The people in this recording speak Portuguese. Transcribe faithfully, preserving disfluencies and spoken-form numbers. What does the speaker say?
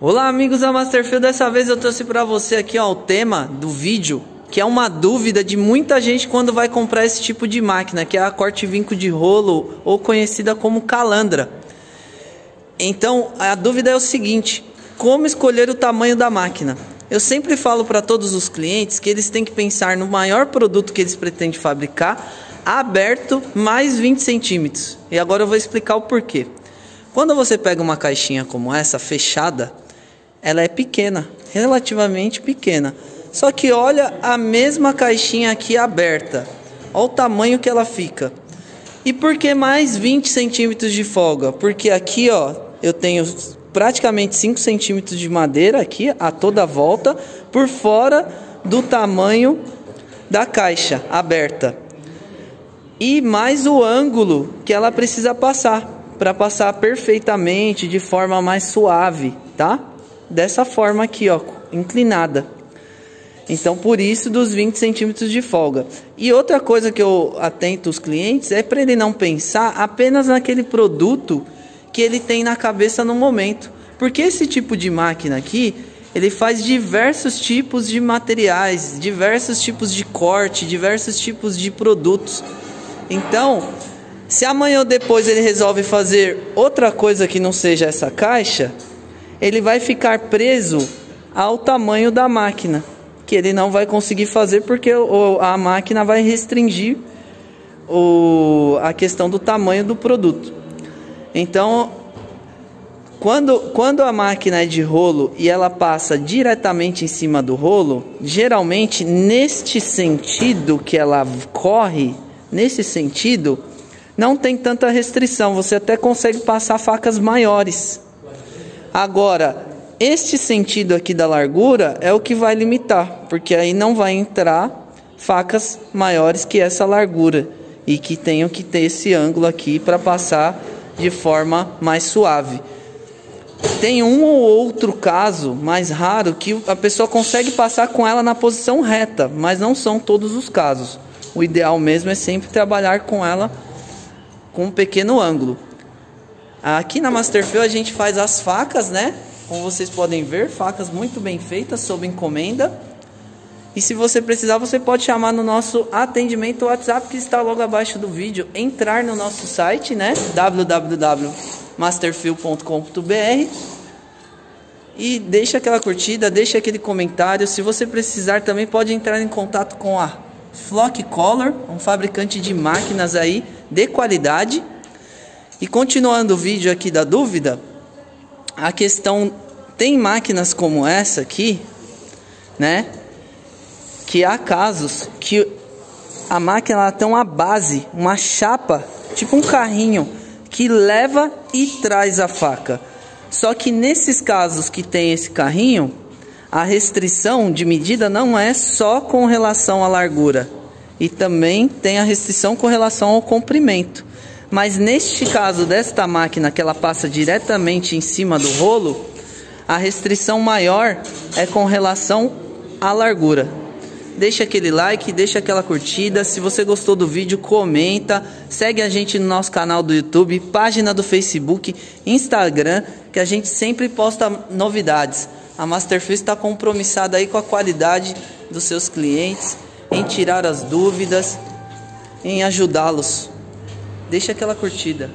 Olá amigos da Masterfil, dessa vez eu trouxe para você aqui ó, o tema do vídeo, que é uma dúvida de muita gente quando vai comprar esse tipo de máquina, que é a corte vinco de rolo ou conhecida como calandra. Então a dúvida é o seguinte: como escolher o tamanho da máquina? Eu sempre falo para todos os clientes que eles têm que pensar no maior produto que eles pretendem fabricar, aberto mais vinte centímetros, e agora eu vou explicar o porquê. Quando você pega uma caixinha como essa, fechada, ela é pequena, relativamente pequena. Só que olha a mesma caixinha aqui aberta, olha o tamanho que ela fica. E por que mais vinte centímetros de folga? Porque aqui ó, eu tenho praticamente cinco centímetros de madeira aqui a toda volta, por fora do tamanho da caixa aberta. E mais o ângulo que ela precisa passar, para passar perfeitamente, de forma mais suave, tá? Dessa forma aqui ó, inclinada. Então por isso dos vinte centímetros de folga. E outra coisa que eu atento os clientes é para ele não pensar apenas naquele produto que ele tem na cabeça no momento, porque esse tipo de máquina aqui, ele faz diversos tipos de materiais, diversos tipos de corte, diversos tipos de produtos. Então se amanhã ou depois ele resolve fazer outra coisa que não seja essa caixa, ele vai ficar preso ao tamanho da máquina, que ele não vai conseguir fazer porque a máquina vai restringir o, a questão do tamanho do produto. Então, quando, quando a máquina é de rolo e ela passa diretamente em cima do rolo, geralmente neste sentido que ela corre, nesse sentido, não tem tanta restrição, você até consegue passar facas maiores. Agora, este sentido aqui da largura é o que vai limitar, porque aí não vai entrar facas maiores que essa largura e que tenham que ter esse ângulo aqui para passar de forma mais suave. Tem um ou outro caso mais raro que a pessoa consegue passar com ela na posição reta, mas não são todos os casos. O ideal mesmo é sempre trabalhar com ela com um pequeno ângulo. Aqui na Masterfil a gente faz as facas, né? Como vocês podem ver, facas muito bem feitas, sob encomenda. E se você precisar, você pode chamar no nosso atendimento WhatsApp, que está logo abaixo do vídeo. Entrar no nosso site, né? w w w ponto masterfil ponto com ponto b r. E deixa aquela curtida, deixa aquele comentário. Se você precisar também, pode entrar em contato com a Flock Color, um fabricante de máquinas aí de qualidade. E continuando o vídeo aqui da dúvida, a questão, tem máquinas como essa aqui, né, que há casos que a máquina ela tem uma base, uma chapa, tipo um carrinho, que leva e traz a faca. Só que nesses casos que tem esse carrinho, a restrição de medida não é só com relação à largura, e também tem a restrição com relação ao comprimento. Mas neste caso desta máquina, que ela passa diretamente em cima do rolo, a restrição maior é com relação à largura. Deixa aquele like, deixa aquela curtida. Se você gostou do vídeo, comenta. Segue a gente no nosso canal do YouTube, página do Facebook, Instagram, que a gente sempre posta novidades. A Masterfil está compromissada aí com a qualidade dos seus clientes, em tirar as dúvidas, em ajudá-los. Deixa aquela curtida.